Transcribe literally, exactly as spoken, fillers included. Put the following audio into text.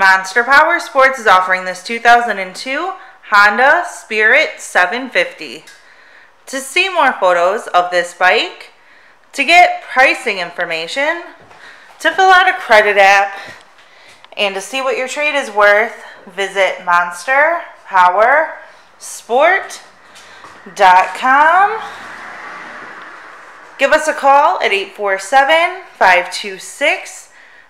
Monster Powersports is offering this two thousand two Honda Spirit seven fifty. To see more photos of this bike, to get pricing information, to fill out a credit app, and to see what your trade is worth, visit monster powersport dot com. Give us a call at eight four seven, five two six,